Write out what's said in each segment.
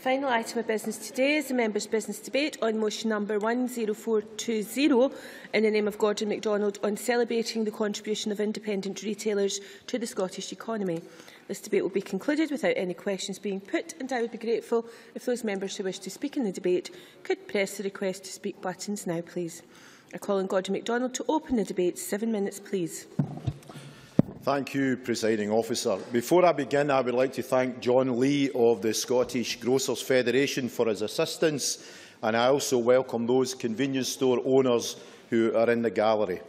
Final item of business today is the members' business debate on motion number 10420 in the name of Gordon MacDonald on celebrating the contribution of independent retailers to the Scottish economy. This debate will be concluded without any questions being put, and I would be grateful if those members who wish to speak in the debate could press the request to speak buttons now, please. I call on Gordon MacDonald to open the debate. 7 minutes, please. Thank you, Presiding Officer. Before I begin, I would like to thank John Lee of the Scottish Grocers' Federation for his assistance, and I also welcome those convenience store owners who are in the gallery.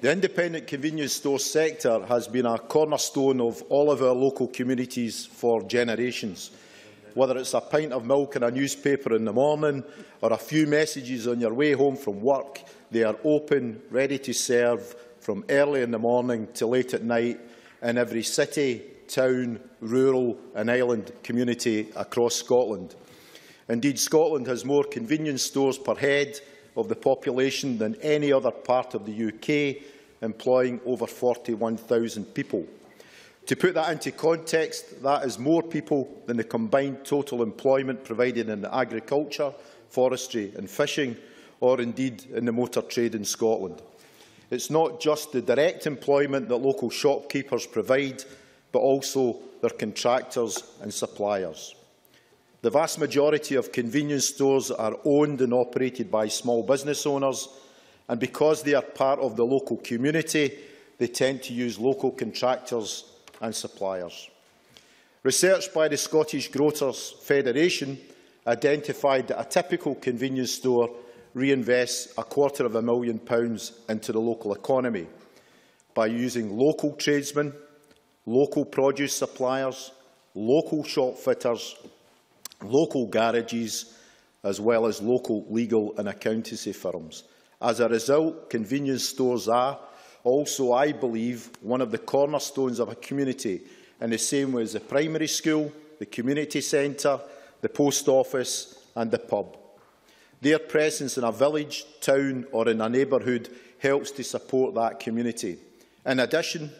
The independent convenience store sector has been a cornerstone of all of our local communities for generations. Whether it's a pint of milk and a newspaper in the morning, or a few messages on your way home from work, they are open, ready to serve, from early in the morning to late at night in every city, town, rural and island community across Scotland. Indeed, Scotland has more convenience stores per head of the population than any other part of the UK, employing over 41,000 people. To put that into context, that is more people than the combined total employment provided in agriculture, forestry and fishing, or indeed in the motor trade in Scotland. It's not just the direct employment that local shopkeepers provide, but also their contractors and suppliers. The vast majority of convenience stores are owned and operated by small business owners, and because they are part of the local community, they tend to use local contractors and suppliers. Research by the Scottish Grocers' Federation identified that a typical convenience store reinvests £250,000 into the local economy by using local tradesmen, local produce suppliers, local shop fitters, local garages, as well as local legal and accountancy firms. As a result, convenience stores are also, I believe, one of the cornerstones of a community, in the same way as the primary school, the community centre, the post office and the pub. Their presence in a village, town or in a neighbourhood helps to support that community. In addition,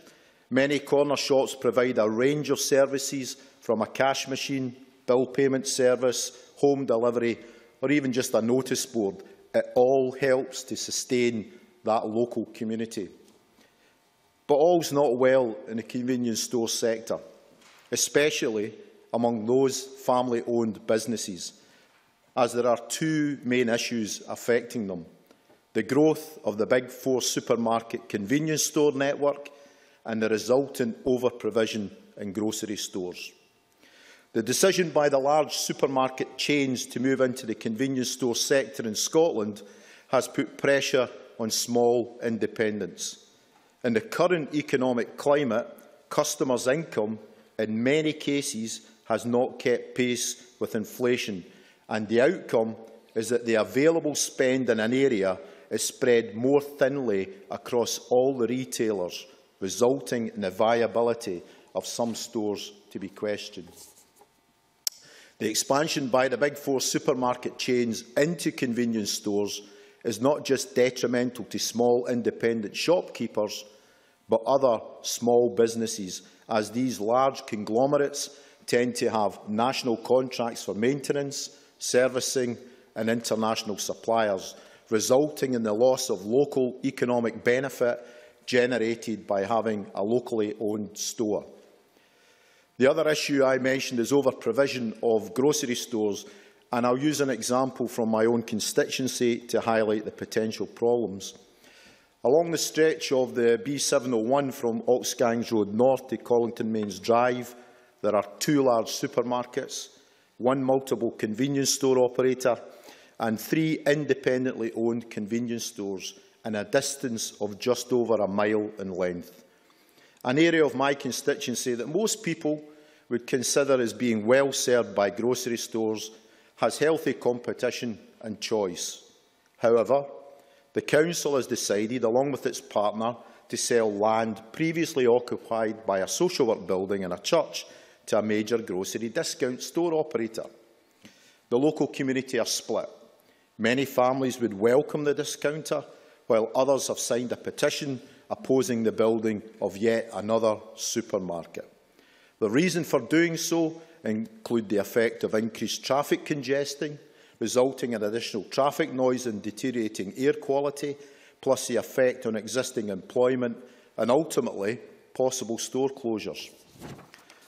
many corner shops provide a range of services, from a cash machine, bill payment service, home delivery or even just a notice board. It all helps to sustain that local community. But all's not well in the convenience store sector, especially among those family-owned businesses, as there are two main issues affecting them: the growth of the Big Four supermarket convenience store network and the resultant over-provision in grocery stores. The decision by the large supermarket chains to move into the convenience store sector in Scotland has put pressure on small independents. In the current economic climate, customers' income in many cases has not kept pace with inflation, and the outcome is that the available spend in an area is spread more thinly across all the retailers, resulting in the viability of some stores to be questioned. The expansion by the Big Four supermarket chains into convenience stores is not just detrimental to small independent shopkeepers, but other small businesses, as these large conglomerates tend to have national contracts for maintenance, servicing and international suppliers, resulting in the loss of local economic benefit generated by having a locally owned store. The other issue I mentioned is over-provision of grocery stores, and I'll use an example from my own constituency to highlight the potential problems. Along the stretch of the B701 from Oxgangs Road North to Colinton Mains Drive, there are two large supermarkets, one multiple convenience store operator and three independently owned convenience stores in a distance of just over a mile in length. An area of my constituency that most people would consider as being well served by grocery stores has healthy competition and choice. However, the council has decided, along with its partner, to sell land previously occupied by a social work building and a church to a major grocery discount store operator. The local community are split. Many families would welcome the discounter, while others have signed a petition opposing the building of yet another supermarket. The reason for doing so include the effect of increased traffic congestion, resulting in additional traffic noise and deteriorating air quality, plus the effect on existing employment and, ultimately, possible store closures.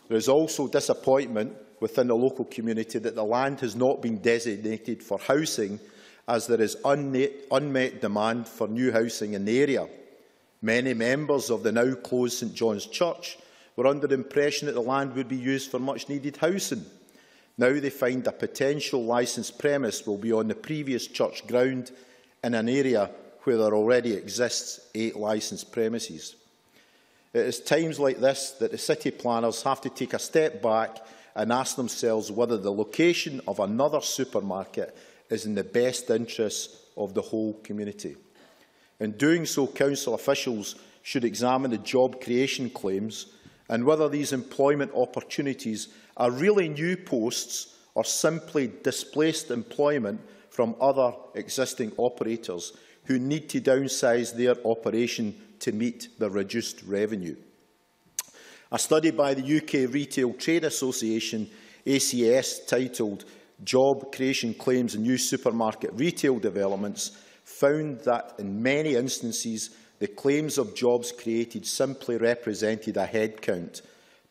There is also disappointment within the local community that the land has not been designated for housing, as there is unmet demand for new housing in the area. Many members of the now-closed St John's Church were under the impression that the land would be used for much-needed housing. Now they find a potential licensed premise will be on the previous church ground in an area where there already exists 8 licensed premises. It is times like this that the city planners have to take a step back and ask themselves whether the location of another supermarket is in the best interests of the whole community. In doing so, council officials should examine the job creation claims and whether these employment opportunities are really new posts or simply displaced employment from other existing operators who need to downsize their operation to meet the reduced revenue. A study by the UK Retail Trade Association, ACS, titled Job Creation Claims in New Supermarket Retail Developments, found that in many instances the claims of jobs created simply represented a headcount.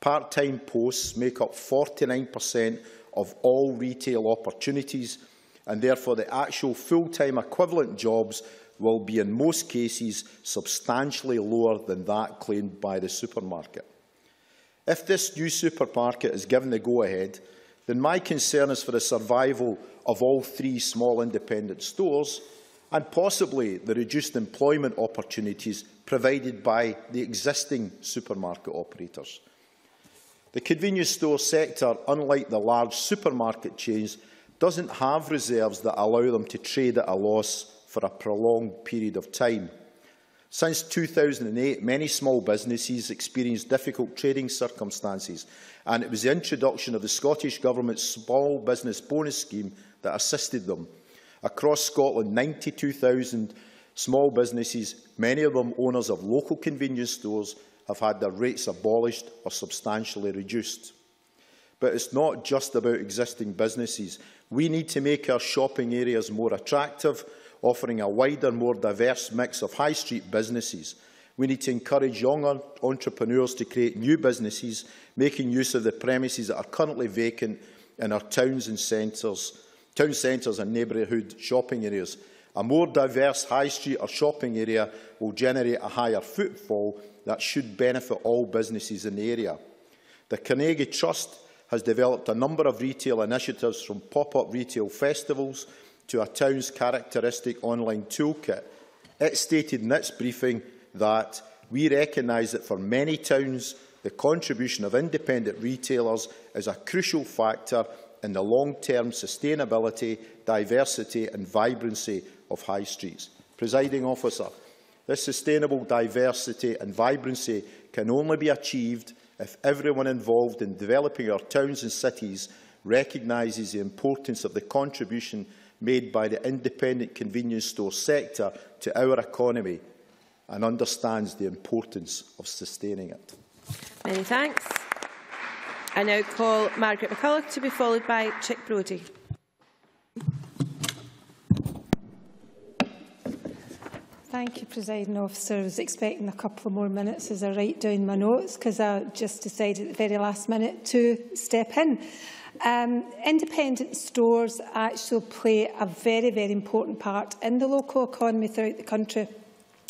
Part-time posts make up 49% of all retail opportunities, and therefore the actual full-time equivalent jobs will be in most cases substantially lower than that claimed by the supermarket. If this new supermarket is given the go-ahead, then my concern is for the survival of all 3 small independent stores and possibly the reduced employment opportunities provided by the existing supermarket operators. The convenience store sector, unlike the large supermarket chains, doesn't have reserves that allow them to trade at a loss for a prolonged period of time. Since 2008, many small businesses experienced difficult trading circumstances, and it was the introduction of the Scottish Government's Small Business Bonus Scheme that assisted them. Across Scotland, 92,000 small businesses, many of them owners of local convenience stores, have had their rates abolished or substantially reduced. But it's not just about existing businesses. We need to make our shopping areas more attractive, offering a wider, more diverse mix of high street businesses. We need to encourage young entrepreneurs to create new businesses, making use of the premises that are currently vacant in our towns and centres, town centres and neighbourhood shopping areas. A more diverse high street or shopping area will generate a higher footfall that should benefit all businesses in the area. The Carnegie Trust has developed a number of retail initiatives, from pop-up retail festivals to a town's characteristic online toolkit. It stated in its briefing that we recognise that for many towns, the contribution of independent retailers is a crucial factor in the long-term sustainability, diversity and vibrancy of high streets. Presiding Officer, this sustainable diversity and vibrancy can only be achieved if everyone involved in developing our towns and cities recognises the importance of the contribution made by the independent convenience store sector to our economy and understands the importance of sustaining it. Many thanks. I now call Margaret McCulloch to be followed by Chick Brodie. Thank you, Presiding Officer. I was expecting a couple of more minutes as I write down my notes, because I just decided at the very last minute to step in. Independent stores actually play a very, very important part in the local economy throughout the country.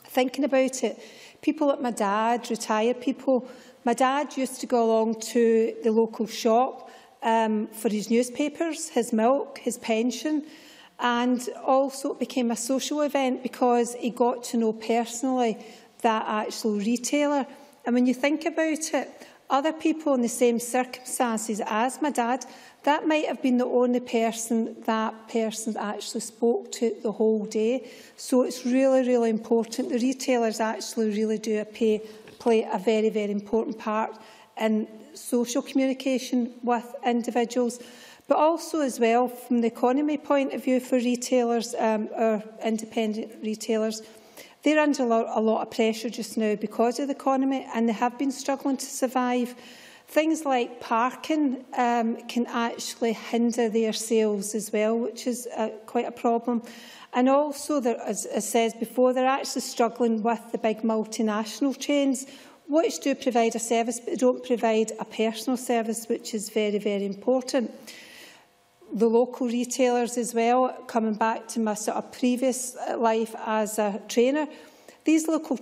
Thinking about it, people like my dad, retired people, my dad used to go along to the local shop for his newspapers, his milk, his pension, and also it became a social event because he got to know personally that actual retailer. And when you think about it, other people in the same circumstances as my dad, that might have been the only person that person actually spoke to the whole day. So it's really, really important. The retailers actually really do play a very, very important part in social communication with individuals, but also as well from the economy point of view for retailers or independent retailers. They're under a lot of pressure just now because of the economy, and they have been struggling to survive. Things like parking can actually hinder their sales as well, which is quite a problem. And also, as I said before, they're actually struggling with the big multinational chains, which do provide a service, but they don't provide a personal service, which is very, very important. The local retailers as well, coming back to my sort of previous life as a trainer, these local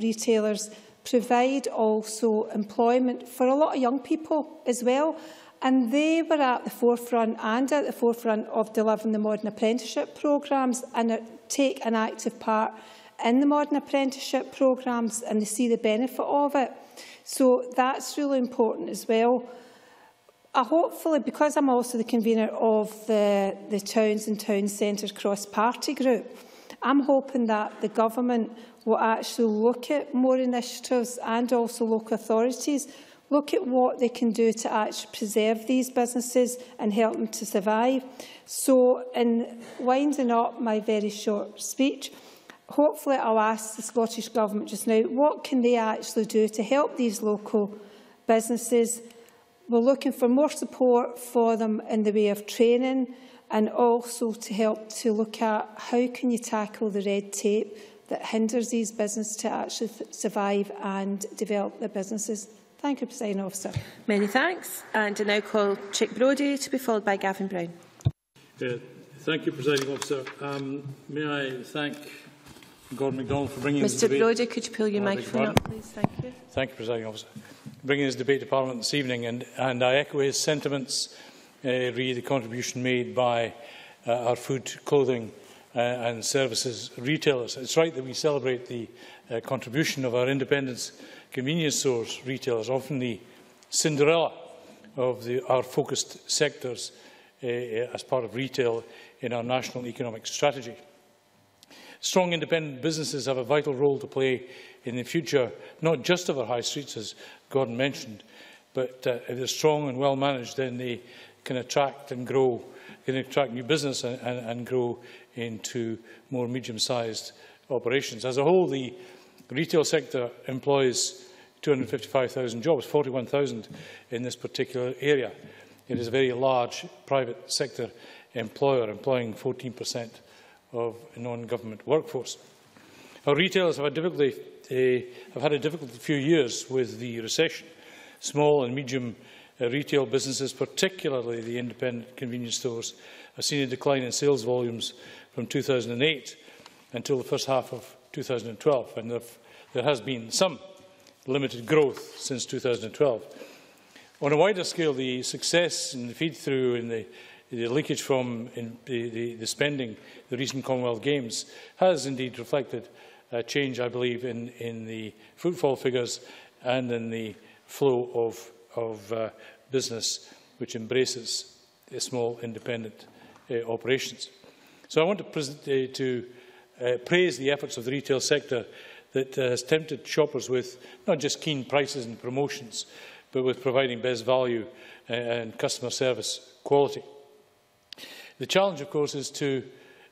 retailers provide also employment for a lot of young people as well. And they were at the forefront of delivering the modern apprenticeship programmes and take an active part in the modern apprenticeship programmes, and they see the benefit of it. So that's really important as well. Hopefully, because I'm also the convener of the Towns and Town Centres cross-party group, I'm hoping that the government will actually look at more initiatives, and also local authorities look at what they can do to actually preserve these businesses and help them to survive. So, in winding up my very short speech, hopefully I'll ask the Scottish Government just now, what can they actually do to help these local businesses? We're looking for more support for them in the way of training, and also to help to look at how can you tackle the red tape that hinders these businesses to actually survive and develop their businesses. Thank you, President Officer. Many thanks. And I now call Chick Brodie to be followed by Gavin Brown. Thank you, President Officer. May I thank Gordon MacDonald for bringing this debate. Mr Brodie, could you pull your microphone up, please? Thank you. Thank you, President Officer, bringing this debate to Parliament this evening, and I echo his sentiments, re the contribution made by our food, clothing and services retailers. It's right that we celebrate the contribution of our independent convenience stores retailers, often the Cinderella of our focused sectors as part of retail in our national economic strategy. Strong independent businesses have a vital role to play in the future, not just of our high streets, as Gordon mentioned, but if they're strong and well managed, then they can attract and grow, can attract new business and grow into more medium-sized operations. As a whole, the retail sector employs 255,000 jobs, 41,000 in this particular area. It is a very large private sector employer, employing 14% of non-government workforce. Our retailers have had a difficult few years with the recession. Small and medium retail businesses, particularly the independent convenience stores, have seen a decline in sales volumes from 2008 until the first half of 2012, and there has been some limited growth since 2012. On a wider scale, the success and the feed-through and the leakage from the spending, the recent Commonwealth Games, has indeed reflected a change, I believe, in the footfall figures and in the flow of business which embraces small independent operations. So I want to praise the efforts of the retail sector that has tempted shoppers with not just keen prices and promotions, but with providing best value and customer service quality. The challenge, of course, is to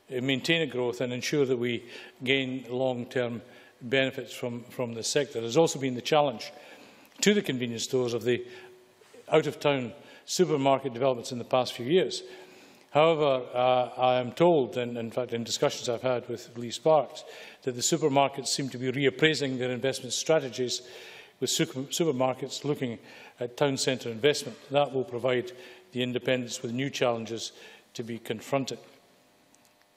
maintain a growth and ensure that we gain long-term benefits from the sector. There's also been the challenge to the convenience stores of the out-of-town supermarket developments in the past few years. However, I am told, and in fact in discussions I've had with Lee Sparks, that the supermarkets seem to be reappraising their investment strategies, with supermarkets looking at town centre investment. That will provide the independents with new challenges to be confronted.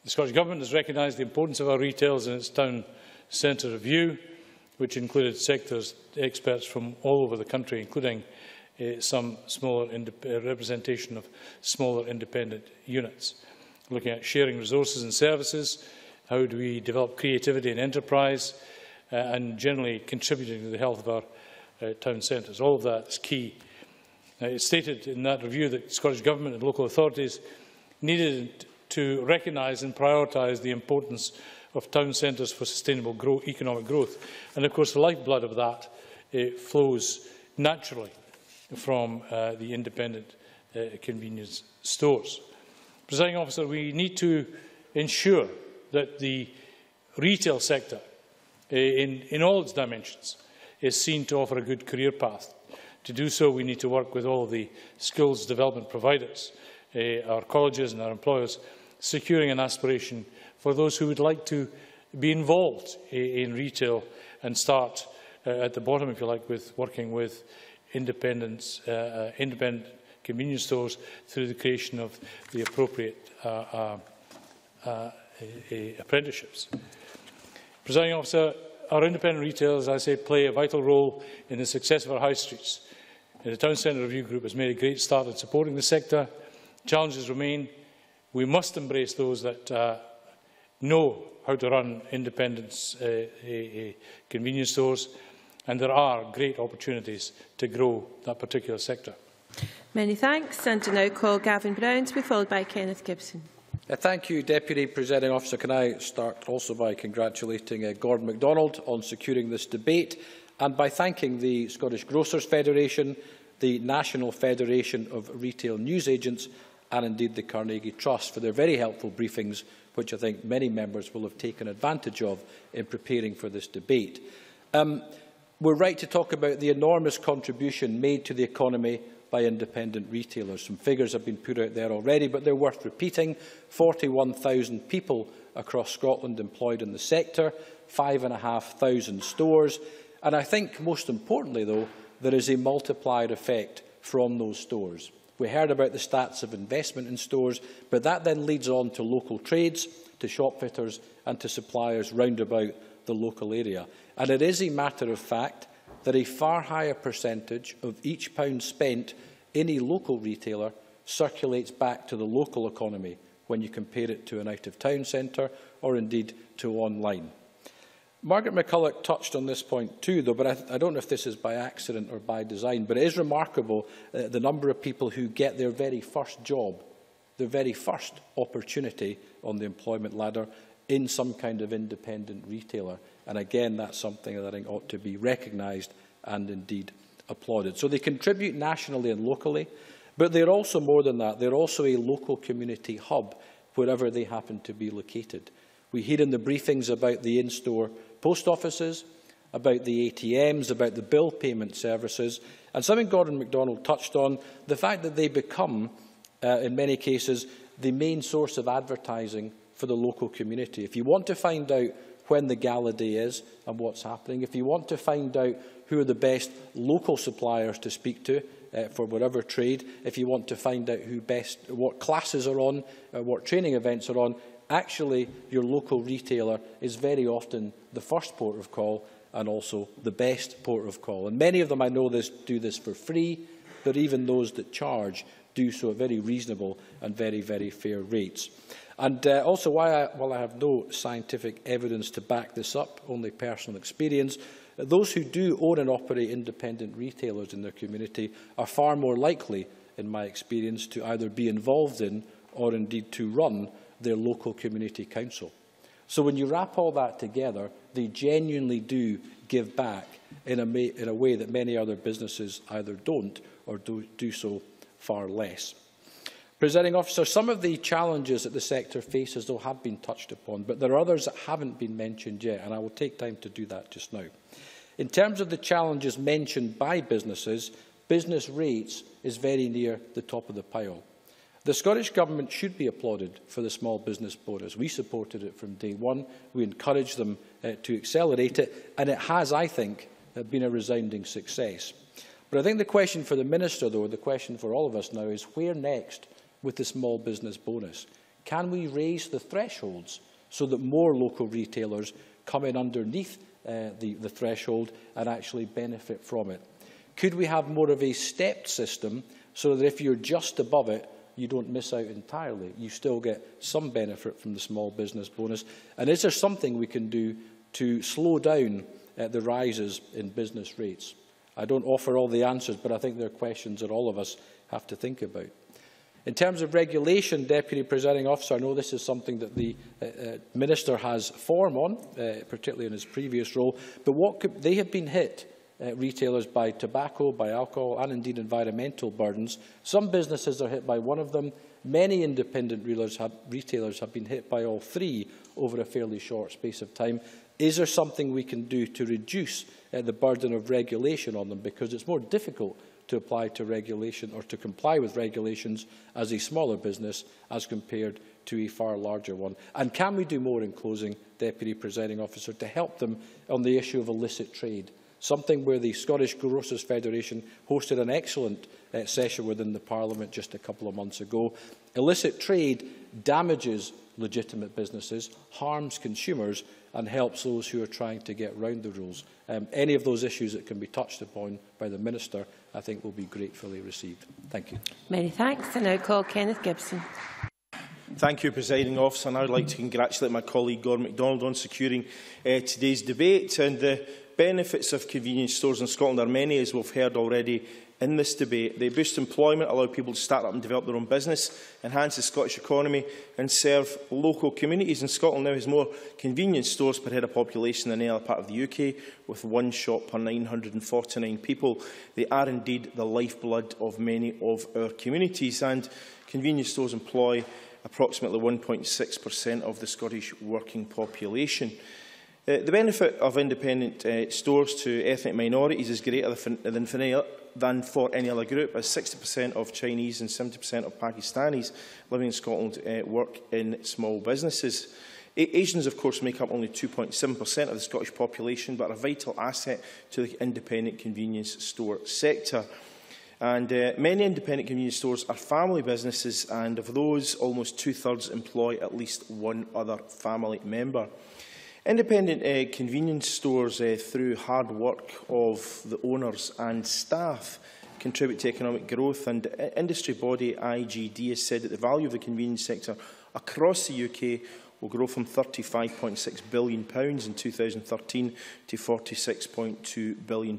The Scottish Government has recognised the importance of our retailers in its town centre review, which included sectors experts from all over the country, including some smaller representation of smaller independent units. Looking at sharing resources and services, how do we develop creativity and enterprise, and generally contributing to the health of our town centres. All of that is key. It is stated in that review that the Scottish Government and local authorities needed to recognise and prioritise the importance of town centres for sustainable economic growth. And of course the lifeblood of that flows naturally from the independent convenience stores. Presiding Officer, we need to ensure that the retail sector in all its dimensions is seen to offer a good career path. To do so, we need to work with all the skills development providers, our colleges and our employers, securing an aspiration for those who would like to be involved in retail and start at the bottom, if you like, with working with independent convenience stores through the creation of the appropriate apprenticeships. Presiding Officer, our independent retailers, as I say, play a vital role in the success of our high streets. The Town Centre Review Group has made a great start in supporting the sector. Challenges remain. We must embrace those that know how to run independent convenience stores, and there are great opportunities to grow that particular sector. Many thanks. And I now call Gavin Brown to be followed by Kenneth Gibson. Thank you, Deputy Presiding Officer. Can I start also by congratulating Gordon MacDonald on securing this debate, and by thanking the Scottish Grocers' Federation, the National Federation of Retail News Agents and indeed the Carnegie Trust for their very helpful briefings, which I think many members will have taken advantage of in preparing for this debate. We're right to talk about the enormous contribution made to the economy by independent retailers. Some figures have been put out there already, but they're worth repeating. 41,000 people across Scotland employed in the sector, 5,500 stores. And I think, most importantly, though, there is a multiplier effect from those stores. We heard about the stats of investment in stores, but that then leads on to local trades, to shopfitters and to suppliers round about the local area. And it is a matter of fact that a far higher percentage of each pound spent in a local retailer circulates back to the local economy when you compare it to an out-of-town centre or indeed to online. Margaret McCulloch touched on this point too, though, but I don't know if this is by accident or by design, but it is remarkable the number of people who get their very first job, their very first opportunity on the employment ladder in some kind of independent retailer. And again, that's something that I think ought to be recognised and indeed applauded. So they contribute nationally and locally, but they're also more than that. They're also a local community hub wherever they happen to be located. We hear in the briefings about the in-store post offices, about the ATMs, about the bill payment services, and something Gordon MacDonald touched on, the fact that they become, in many cases, the main source of advertising for the local community. If you want to find out when the gala day is and what's happening, if you want to find out who are the best local suppliers to speak to for whatever trade, if you want to find out who best, what classes are on, what training events are on, actually your local retailer is very often the first port of call and also the best port of call. And many of them, I know this, do this for free, but even those that charge do so at very reasonable and very, very fair rates. And also, while I have no scientific evidence to back this up, only personal experience, those who do own and operate independent retailers in their community are far more likely, in my experience, to either be involved in or indeed to run their local community council. So when you wrap all that together, they genuinely do give back in a way that many other businesses either don't or do so far less. Presiding Officer, some of the challenges that the sector faces, though, have been touched upon, but there are others that haven't been mentioned yet, and I will take time to do that just now. In terms of the challenges mentioned by businesses, business rates is very near the top of the pile. The Scottish Government should be applauded for the small business bonus. We supported it from day one. We encouraged them to accelerate it, and it has, I think, been a resounding success. But I think the question for the Minister, though, the question for all of us now is, where next with the small business bonus? Can we raise the thresholds so that more local retailers come in underneath the threshold and actually benefit from it? Could we have more of a stepped system so that if you're just above it, you don't miss out entirely? You still get some benefit from the small business bonus. And is there something we can do to slow down the rises in business rates? I don't offer all the answers, but I think there are questions that all of us have to think about. In terms of regulation, Deputy Presiding Officer, I know this is something that the Minister has form on, particularly in his previous role, but what could, they have been hit, retailers, by tobacco, by alcohol and indeed environmental burdens. Some businesses are hit by one of them many independent retailers have been hit by all three over a fairly short space of time. Is there something we can do to reduce the burden of regulation on them? Because it's more difficult to apply to regulation or to comply with regulations as a smaller business as compared to a far larger one. And can we do more in closing, Deputy Presiding Officer, to help them on the issue of illicit trade? Something where the Scottish Grocers' Federation hosted an excellent session within the Parliament just a couple of months ago. Illicit trade damages legitimate businesses, harms consumers and helps those who are trying to get round the rules. Any of those issues that can be touched upon by the Minister, I think, will be gratefully received. Thank you. Many thanks. I now call Kenneth Gibson. Thank you, Presiding Officer. And I would like to congratulate my colleague Gordon MacDonald on securing today's debate. And the benefits of convenience stores in Scotland are many, as we've heard already in this debate. They boost employment, allow people to start up and develop their own business, enhance the Scottish economy and serve local communities. And Scotland now has more convenience stores per head of population than any other part of the UK, with one shop per 949 people. They are indeed the lifeblood of many of our communities, and convenience stores employ approximately 1.6% of the Scottish working population. The benefit of independent stores to ethnic minorities is greater than for any other group, as 60% of Chinese and 70% of Pakistanis living in Scotland work in small businesses. Asians, of course, make up only 2.7% of the Scottish population, but are a vital asset to the independent convenience store sector. And many independent convenience stores are family businesses, and of those, almost two-thirds employ at least one other family member. Independent convenience stores, through hard work of the owners and staff, contribute to economic growth, and industry body IGD has said that the value of the convenience sector across the UK will grow from £35.6 billion in 2013 to £46.2 billion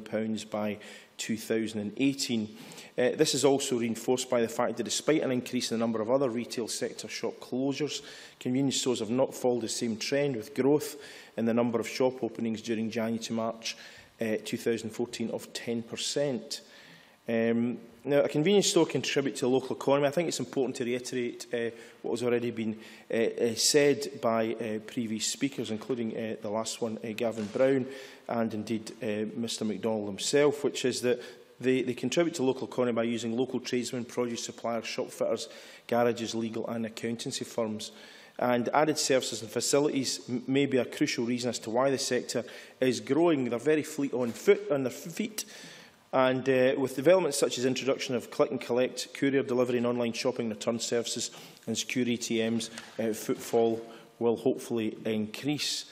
by 2018. This is also reinforced by the fact that despite an increase in the number of other retail sector shop closures, convenience stores have not followed the same trend, with growth in the number of shop openings during January to March 2014 of 10%. Now, a convenience store contributes to the local economy. I think it's important to reiterate what has already been said by previous speakers, including the last one, Gavin Brown, and indeed Mr MacDonald himself, which is that they contribute to the local economy by using local tradesmen, produce suppliers, shopfitters, garages, legal and accountancy firms. And added services and facilities may be a crucial reason as to why the sector is growing. They're very fleet on foot on their feet. And with developments such as introduction of click and collect, courier delivery and online shopping return services and secure ATMs, footfall will hopefully increase.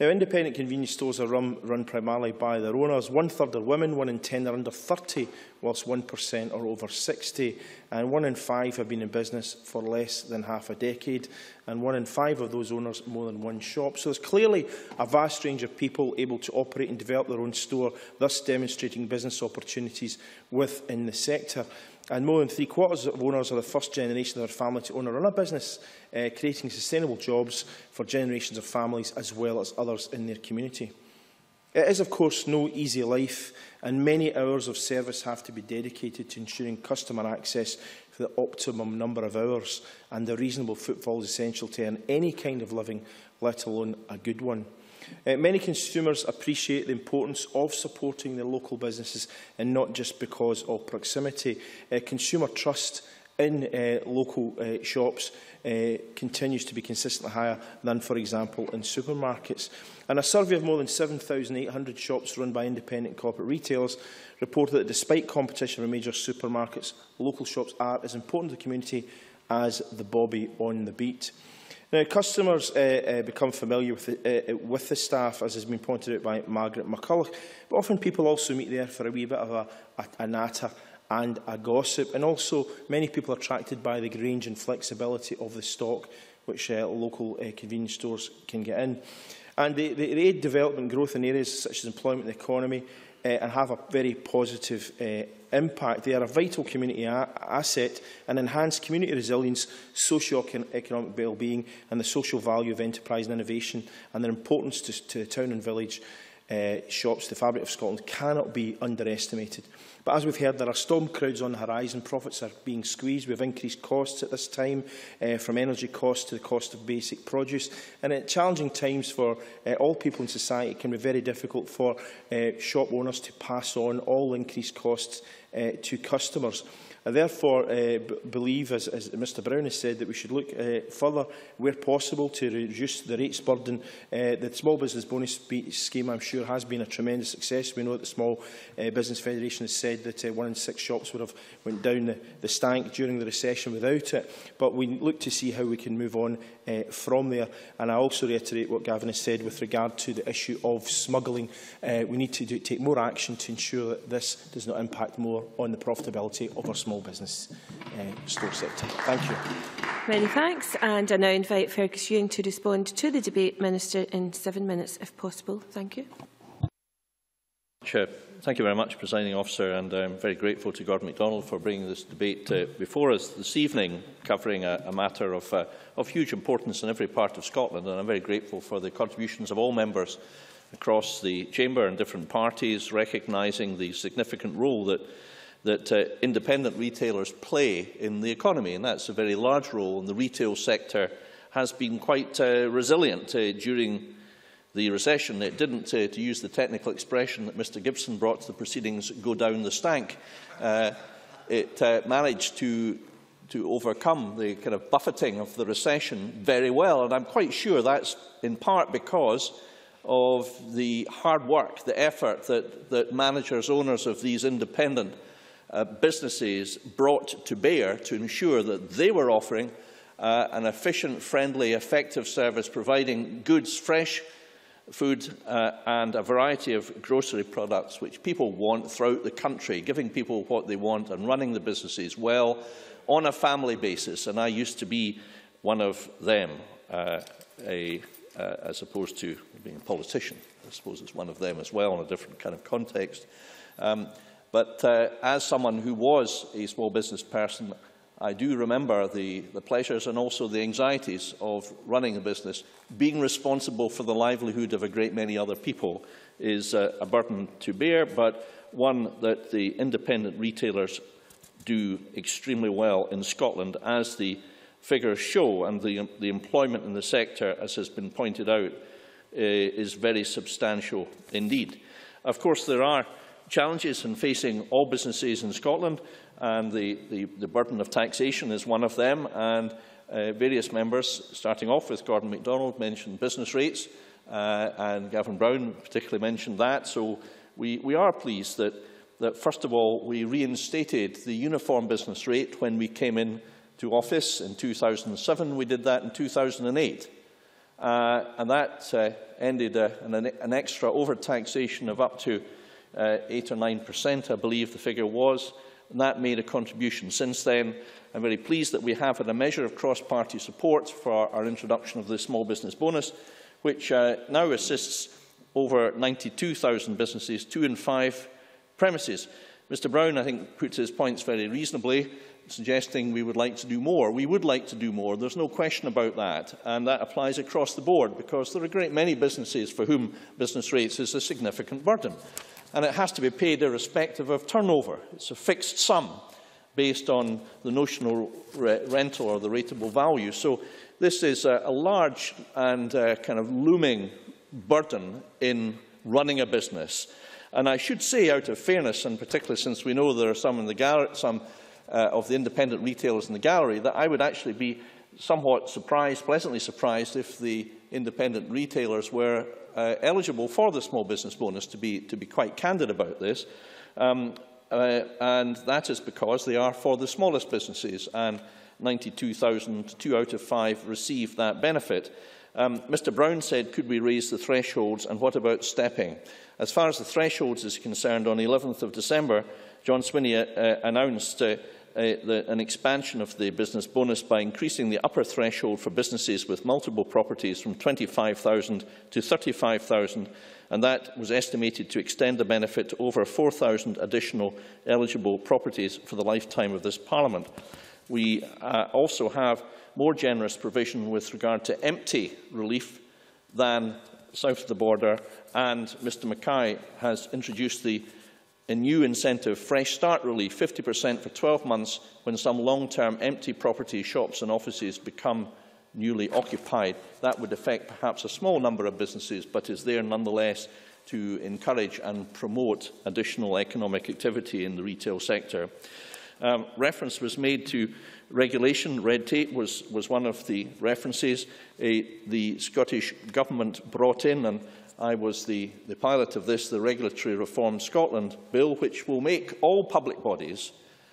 Now, independent convenience stores are run primarily by their owners. One-third are women, 1 in 10 are under 30, whilst 1% are over 60, and 1 in 5 have been in business for less than half a decade, and 1 in 5 of those owners more than one shop. So there's clearly a vast range of people able to operate and develop their own store, thus demonstrating business opportunities within the sector. And more than three-quarters of owners are the first generation of their family to own or run a business, creating sustainable jobs for generations of families as well as others in their community. It is, of course, no easy life, and many hours of service have to be dedicated to ensuring customer access for the optimum number of hours, and a reasonable footfall is essential to earn any kind of living, let alone a good one. Many consumers appreciate the importance of supporting their local businesses, and not just because of proximity. Consumer trust in local shops continues to be consistently higher than, for example, in supermarkets. And a survey of more than 7,800 shops run by independent corporate retailers reported that despite competition from major supermarkets, local shops are as important to the community as the bobby on the beat. Now, customers become familiar with the staff, as has been pointed out by Margaret McCulloch, but often people also meet there for a wee bit of a natter and a gossip. And also, many people are attracted by the range and flexibility of the stock which local convenience stores can get in. And they aid development and growth in areas such as employment and the economy, and have a very positive impact. They are a vital community asset and enhance community resilience, socio-economic well-being and the social value of enterprise and innovation, and their importance to the town and village shops, the fabric of Scotland, cannot be underestimated. But as we've heard, there are storm crowds on the horizon. Profits are being squeezed. We've increased costs at this time, from energy costs to the cost of basic produce. And at challenging times for all people in society, it can be very difficult for shop owners to pass on all increased costs to customers. I therefore believe, as Mr Brown has said, that we should look further where possible to reduce the rates burden. The Small Business Bonus Scheme, I'm sure, has been a tremendous success. We know that the Small Business Federation has said that 1 in 6 shops would have went down the stank during the recession without it. But we look to see how we can move on from there. And I also reiterate what Gavin has said with regard to the issue of smuggling. We need to take more action to ensure that this does not impact more on the profitability of our small business store sector. Thank you. Many thanks. And I now invite Fergus Ewing to respond to the debate, Minister, in 7 minutes, if possible. Thank you. Sure. Thank you very much, Presiding Officer, and I'm very grateful to Gordon MacDonald for bringing this debate before us this evening, covering a matter of huge importance in every part of Scotland. And I'm very grateful for the contributions of all members across the chamber and different parties, recognising the significant role that independent retailers play in the economy, and that's a very large role. And the retail sector has been quite resilient during the recession. It didn't, to use the technical expression that Mr Gibson brought to the proceedings, go down the stank. It managed to overcome the kind of buffeting of the recession very well, and I'm quite sure that's in part because of the hard work, the effort that managers, owners of these independent businesses brought to bear to ensure that they were offering an efficient, friendly, effective service, providing goods, fresh food and a variety of grocery products which people want throughout the country, giving people what they want and running the businesses well on a family basis. And I used to be one of them, as opposed to being a politician. I suppose it's one of them as well in a different kind of context. But as someone who was a small business person, I do remember the pleasures and also the anxieties of running a business. Being responsible for the livelihood of a great many other people is a burden to bear, but one that the independent retailers do extremely well in Scotland, as the figures show, and the employment in the sector, as has been pointed out, is very substantial indeed. Of course, there are challenges in facing all businesses in Scotland, and the burden of taxation is one of them, and various members, starting off with Gordon MacDonald, mentioned business rates, and Gavin Brown particularly mentioned that. So we are pleased that first of all we reinstated the uniform business rate when we came in to office in 2007. We did that in 2008. And that ended an extra overtaxation of up to 8 or 9%, I believe the figure was, and that made a contribution. Since then, I'm very pleased that we have had a measure of cross-party support for our introduction of the small business bonus, which now assists over 92,000 businesses, 2 in 5 premises. Mr Brown, I think, puts his points very reasonably, suggesting we would like to do more. We would like to do more, there's no question about that, and that applies across the board, because there are a great many businesses for whom business rates is a significant burden. And it has to be paid irrespective of turnover. It's a fixed sum based on the notional rental or the rateable value. So this is a large and kind of looming burden in running a business. And I should say, out of fairness, and particularly since we know there are some in the gallery, some of the independent retailers in the gallery, that I would actually be somewhat surprised, pleasantly surprised, if the independent retailers were eligible for the small business bonus, to be quite candid about this. And that is because they are for the smallest businesses, and 92,000, 2 out of 5 received that benefit. Mr Brown said, could we raise the thresholds, and what about stepping? As far as the thresholds is concerned, on 11th of December, John Swinney announced an expansion of the business bonus by increasing the upper threshold for businesses with multiple properties from 25,000 to 35,000, and that was estimated to extend the benefit to over 4,000 additional eligible properties for the lifetime of this Parliament. We also have more generous provision with regard to empty relief than south of the border, and Mr Mackay has introduced a new incentive, Fresh Start Relief, 50% for 12 months when some long-term empty property, shops and offices become newly occupied. That would affect perhaps a small number of businesses, but is there nonetheless to encourage and promote additional economic activity in the retail sector. Reference was made to regulation. Red tape was one of the references the Scottish Government brought in, and I was the pilot of this, the Regulatory Reform Scotland Bill, which will make all public bodies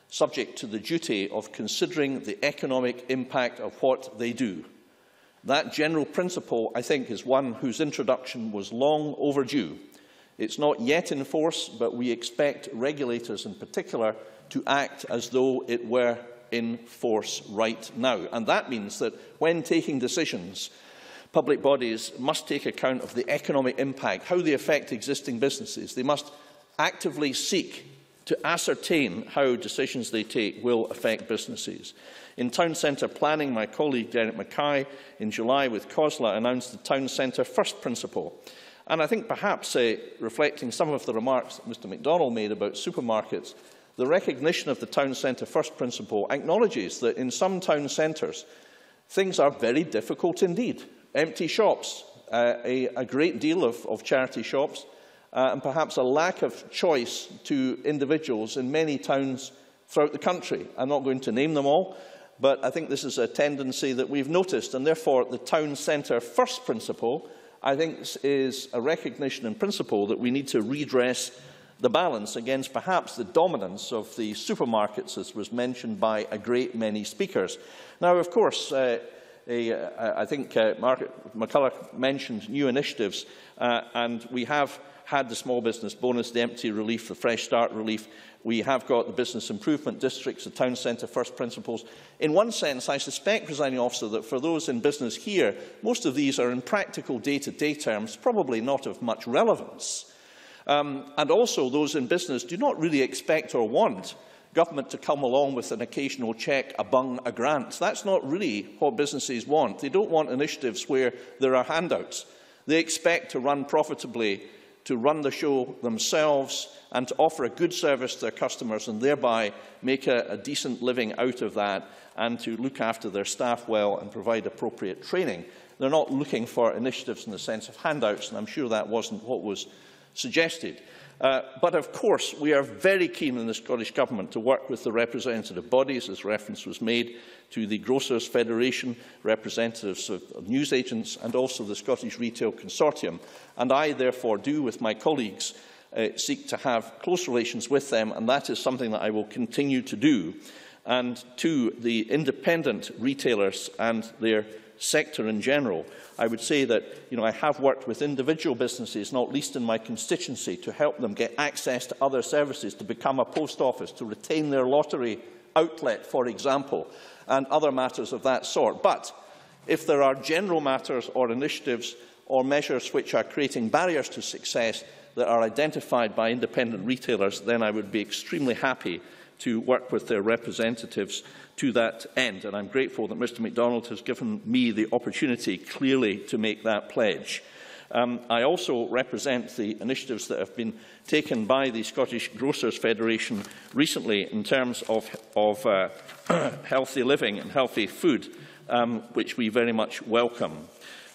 subject to the duty of considering the economic impact of what they do. That general principle, I think, is one whose introduction was long overdue. It's not yet in force, but we expect regulators in particular to act as though it were in force right now. And that means that when taking decisions, public bodies must take account of the economic impact, how they affect existing businesses. They must actively seek to ascertain how decisions they take will affect businesses. In town centre planning, my colleague Derek Mackay in July with COSLA announced the town centre first principle. And I think perhaps reflecting some of the remarks that Mr MacDonald made about supermarkets, the recognition of the town centre first principle acknowledges that in some town centres things are very difficult indeed. Empty shops, a great deal of charity shops, and perhaps a lack of choice to individuals in many towns throughout the country. I'm not going to name them all, but I think this is a tendency that we've noticed, and therefore the town centre first principle, I think, is a recognition in principle that we need to redress the balance against perhaps the dominance of the supermarkets, as was mentioned by a great many speakers. Now, of course, I think Margaret McCulloch mentioned new initiatives, and we have had the small business bonus, the empty relief, the fresh start relief. We have got the business improvement districts, the town centre first principles. In one sense, I suspect, Presiding Officer, that for those in business here, most of these are in practical day-to-day terms, probably not of much relevance. And also, those in business do not really expect or want government to come along with an occasional cheque abung a grant. That's not really what businesses want. They don't want initiatives where there are handouts. They expect to run profitably, to run the show themselves, and to offer a good service to their customers and thereby make a decent living out of that, and to look after their staff well and provide appropriate training. They're not looking for initiatives in the sense of handouts, and I'm sure that wasn't what was suggested. But of course, we are very keen in the Scottish Government to work with the representative bodies, as reference was made to the Grocers' Federation, representatives of news agents, and also the Scottish Retail Consortium. And I, therefore, do, with my colleagues, seek to have close relations with them, and that is something that I will continue to do. And to the independent retailers and their sector in general, I would say that I have worked with individual businesses, not least in my constituency, to help them get access to other services, to become a post office, to retain their lottery outlet, for example, and other matters of that sort. But if there are general matters or initiatives or measures which are creating barriers to success that are identified by independent retailers, then I would be extremely happy to work with their representatives to that end. And I'm grateful that Mr MacDonald has given me the opportunity clearly to make that pledge. I also represent the initiatives that have been taken by the Scottish Grocers' Federation recently in terms of healthy living and healthy food, which we very much welcome.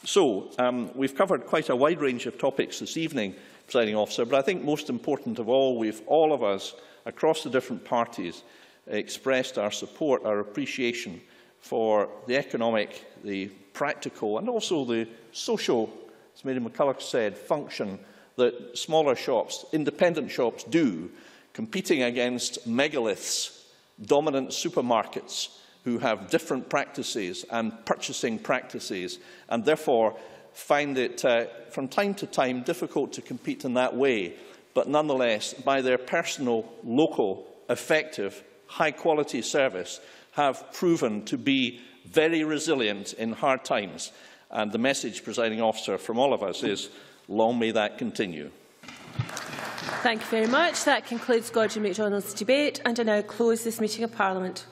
So we've covered quite a wide range of topics this evening, Presiding Officer, but I think most important of all, we've all of us across the different parties expressed our support, our appreciation for the economic, the practical and also the social, as Mary McCulloch said, function that smaller shops, independent shops do, competing against megaliths, dominant supermarkets who have different practices and purchasing practices, and therefore find it from time to time difficult to compete in that way. But nonetheless, by their personal, local, effective, high-quality service, have proven to be very resilient in hard times. And the message, Presiding Officer, from all of us is, long may that continue. Thank you very much. That concludes Gordon MacDonald's debate, and I now close this meeting of Parliament.